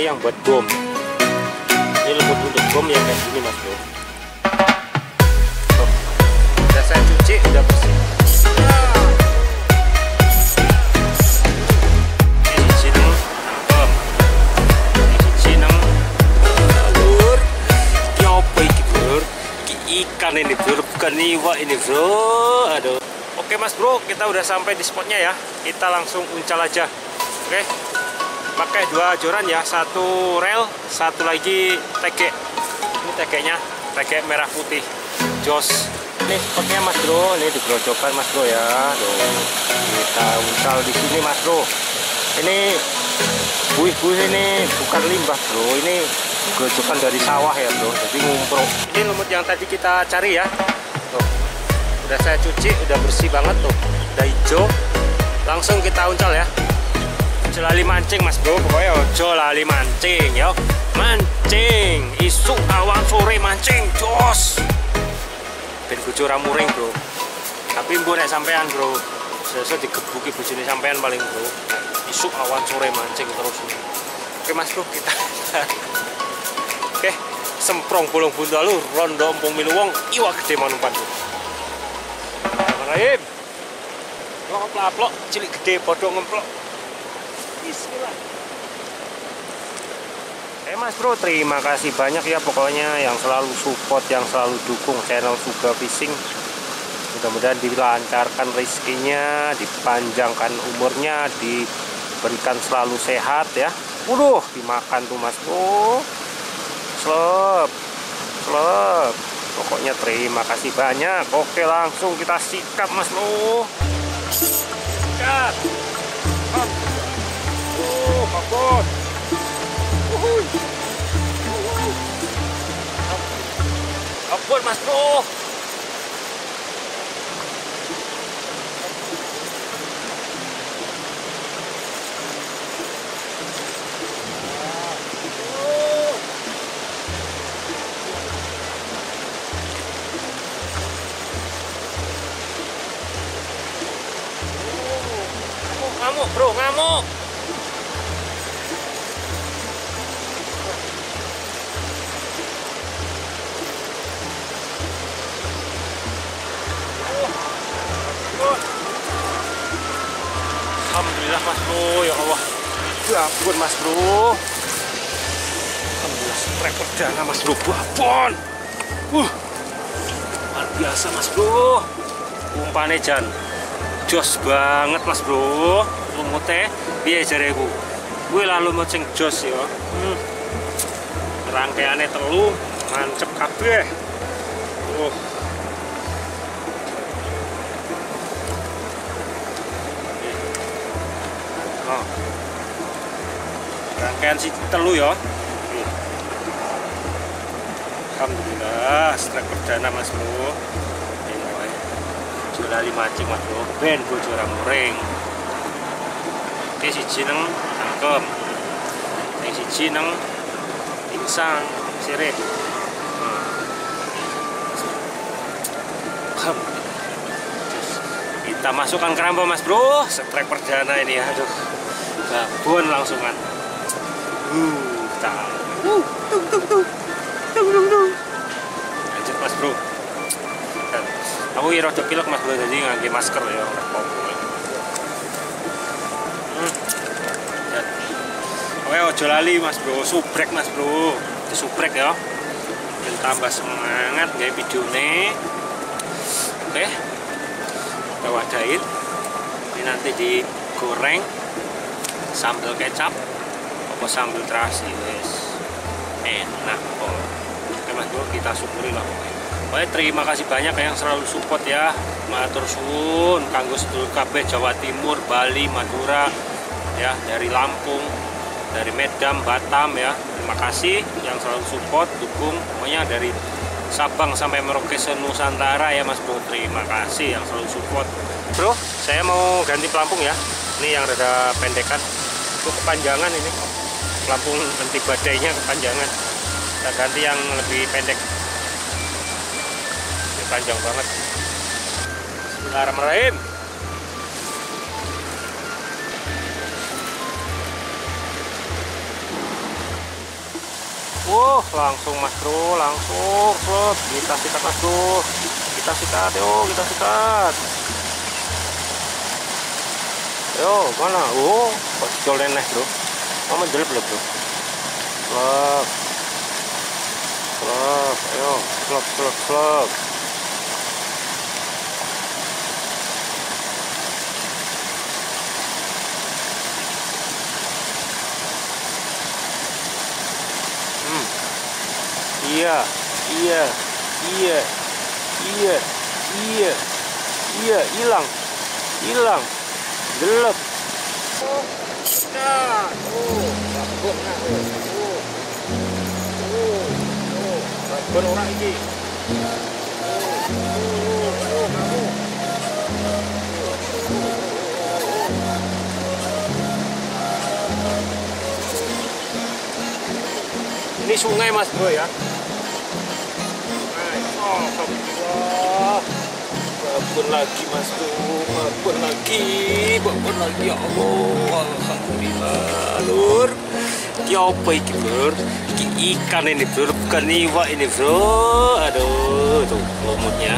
ini yang buat bom. Ini lumut untuk bom yang kayak gini mas bro. Udah saya cuci, udah bersih. Ikan ini bro, bukan iwa ini bro. Aduh. Oke mas bro, kita udah sampai di spotnya ya. Kita langsung uncal aja. Oke. Pakai dua joran ya, satu rel, satu lagi tege. Ini tegeknya, tege merah putih. Jos. Ini spotnya mas bro, ini digerojokan mas bro ya. Aduh. Kita uncal di sini mas bro. Ini buih-buih ini bukan limbah bro, ini gerojokan dari sawah ya bro, jadi ngumpul. Ini lumut yang tadi kita cari ya. Tuh, udah saya cuci, udah bersih banget tuh, udah hijau. Langsung kita uncal ya. Ojo lali mancing mas bro, pokoknya ojo lali mancing ya. Mancing, isu awan sore mancing, jos. Ben bojo ra muring bro. Tapi mbok nek sampean bro, selesai digebuki bojone sampean paling bro. Isu awan sore mancing terus. Oke mas bro, kita. Oke, semprong bolong bundalu, rondo empung miluwong, iwa gede manumpan. Bismillahirrahmanirrahim. Lo aplok, cilik gede bodoh ngemplok. Bismillah. Oke mas bro, terima kasih banyak ya pokoknya yang selalu support, yang selalu dukung channel Suga Fishing. Mudah-mudahan dilancarkan rezekinya, dipanjangkan umurnya, diberikan selalu sehat ya. Waduh, dimakan tuh mas bro. Slep, slep. Pokoknya terima kasih banyak. Oke, langsung kita sikat mas bro. Sikat. Oh, kabut. Kabut mas bro. Ngamuk bro, ngamuk. Alhamdulillah mas bro, ya Allah. Ampun mas bro. Alhamdulillah strike perdana mas bro, babon. Luar biasa mas bro. Umpannya jan. Jos banget mas bro, lumutnya biar jareku, gue lalu mau ceng jos ya. Rangkaiannya telu, mancep kabeh. Rangkaian si telu ya. Alhamdulillah, strike perdana mas bro. Lali mancing mas bro, ben bojo ra muring. Oke siji nang tangkem, yang siji nang insang sirih. Kita masukkan keramba mas bro, strike perdana ini. Aduh, babon langsungan. Lanjut mas bro. Aku ya rada pilek mas bro, jadi ngangge masker ya. Oke, ojo lali mas bro, subrek mas bro, disubrek ya. Dan tambah semangat nggawe videone. Oke, kita wadahin. Ini nanti digoreng sambal kecap, apa sambal terasi guys. Enak kok. Oke mas bro, kita syukuri lah pokoknya. Baik, terima kasih banyak yang selalu support ya. Matur suwun kanggo sedulur kabeh Jawa Timur, Bali, Madura ya, dari Lampung, dari Medan, Batam ya. Terima kasih yang selalu support, dukung pokoknya dari Sabang sampai Merauke Nusantara ya Mas Bro. Terima kasih yang selalu support. Bro, saya mau ganti pelampung ya. Ini yang rada pendekan. Itu kepanjangan ini. Pelampung anti badainya kepanjangan. Kita ganti yang lebih pendek. Panjang banget. Bismillahirrahmanirrahim. Wuh, langsung mas bro, langsung slot. Kita sikat mas bro, kita sikat, yo kita sikat. Yo mana? Oh, jol nenek bro, mama jelek belum bro. Slot, slot, yo slot, slot, slot. Iya, hilang, gelap. Ini sungai mas bro ya. Wah, babon lagi mas bro, babon lagi ya Allah, alhamdulillah lur. Iki apa iki bro? Iki ikan ini bro, bukan iwa ini bro. Aduh, tuh lumutnya.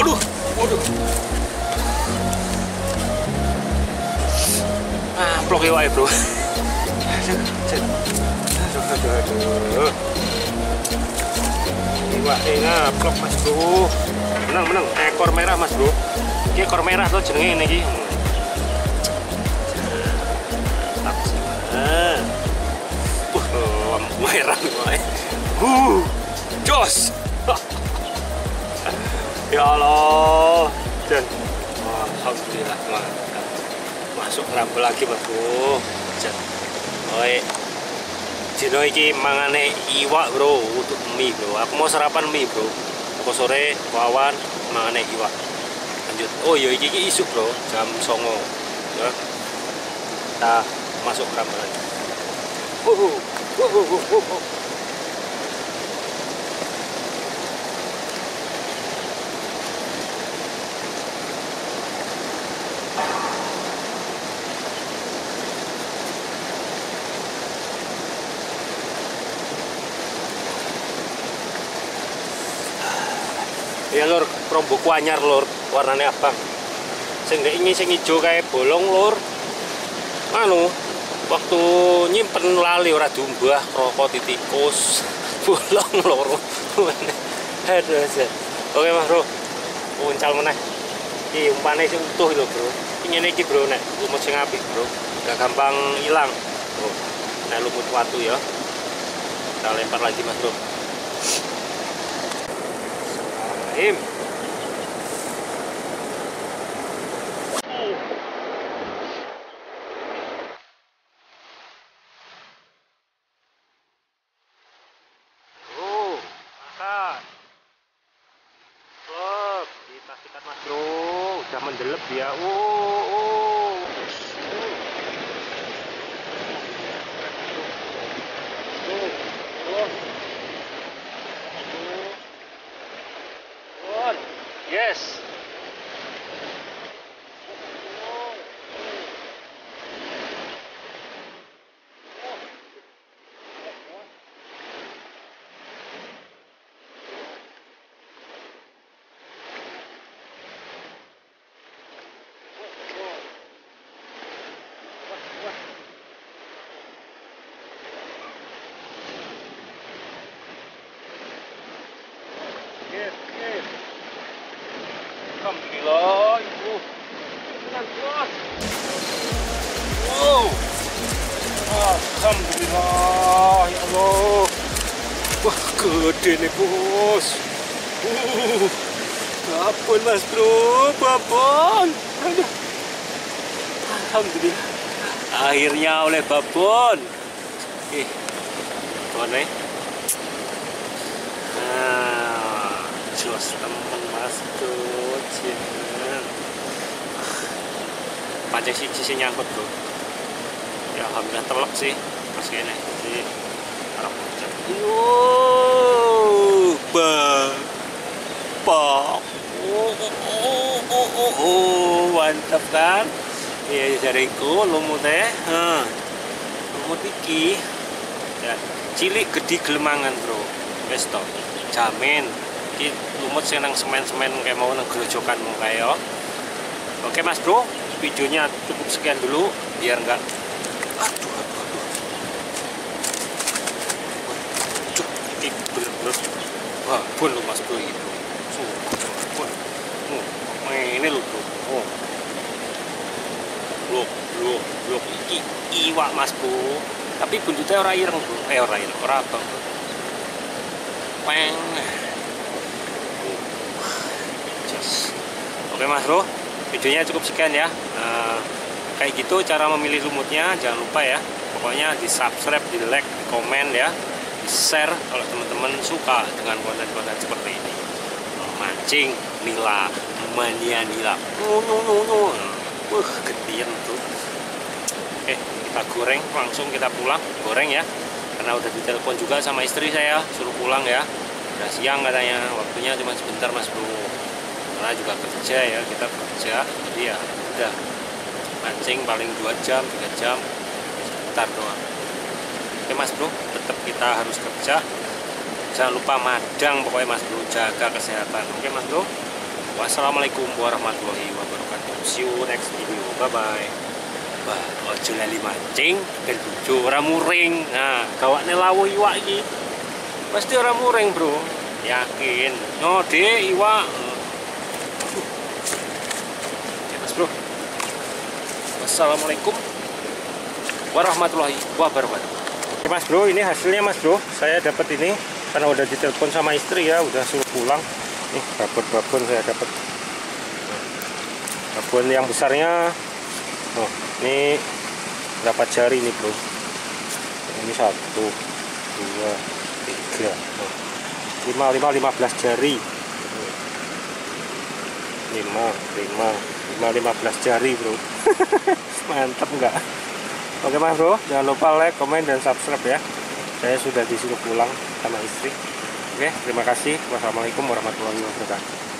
Aduh, aduh. Ah, blok iwa ya bro. Aduh. Wah, ngeplok mas bro, menang ekor merah mas bro. Ini ekor merah tuh jenenge ini. Merah gue. Jos. Ya Allah. Dan alhamdulillah mantap. Masuk rambel lagi mas bro. Oi. Jino iki mangane iwak bro, untuk mie bro. Aku mau sarapan mie bro. Aku sore wawan mangane iwak. Lanjut. Oh iya iki isuk bro, jam 09:00. Ya. Kita masuk rambel. Ya lor, keromboku anyar lor, warnanya abang. Sing ini sing hijau kayak bolong lor. Anu, waktu nyimpen lali ora diumbah krokot tikus bolong lor. Aduh, oke mas bro, uncal meneh. Iki umpane sing utuh lho bro. Iki ngene iki bro, nek lumut sing apik bro, gak gampang hilang. Bro, nek lumut watu ya. Kita lempar lagi mas bro. Him. Makan. Klub, kita sikat mas bro, udah mendelep ya. Yes. Alhamdulillah, ibu. Wow. Alhamdulillah, ya Allah. Wah, gede nih bos. Babon mas bro, babon. Alhamdulillah. Akhirnya oleh babon. Oke, mana? Nah, jos teman mas bro. Pancing siji nyangkut bro. Ya alhamdulillah telok sih pas kene. Jadi arep ngecek. Mantap kan? Iya jaringku lumut iki. Ya cilik gede gelemangan bro, bestok jamin di lumut senang semen-semen kayak mau nang gerojokan kayo. Oke mas bro, videonya cukup sekian dulu biar enggak aduh cuk bener-bener babon lo mas bro gitu. Ini lo bro, blok iki iwak mas bro, tapi buntutnya orang ireng bro, orang ireng orang abang bro. Peng just. Oke mas bro, videonya cukup sekian ya. Kayak gitu cara memilih lumutnya, jangan lupa ya, pokoknya di subscribe, di like, di komen ya, di share kalau teman-teman suka dengan konten-konten seperti ini. Mancing Nila, mania Nila, gedean tuh. Oke, kita goreng, langsung kita pulang goreng ya, karena udah ditelepon juga sama istri saya suruh pulang ya, udah siang katanya, waktunya cuma sebentar mas bro, karena juga kerja ya, kita kerja jadi ya udah mancing paling 2 jam 3 jam sebentar doang. Oke mas bro, tetap kita harus kerja, jangan lupa madang pokoknya mas bro, jaga kesehatan. Oke mas bro, wassalamualaikum warahmatullahi wabarakatuh, see you next video, bye bye. Ojo lali mancing dan bojo ora muring, nah gawakne lawuh iwak iki pasti ora muring bro, yakin no de iwak. Oke mas bro, wassalamualaikum warahmatullahi wabarakatuh. Oke mas bro, ini hasilnya mas bro, saya dapat ini karena udah ditelepon sama istri ya, udah suruh pulang. Nih babon saya dapat, babon yang besarnya oh, ini berapa jari nih bro, ini 1 2 3 oh, 5 jari, 15 jari bro. Mantap enggak? Oke mas bro, jangan lupa like, komen, dan subscribe ya. Saya sudah disuruh pulang sama istri. Oke, terima kasih. Wassalamualaikum warahmatullahi wabarakatuh.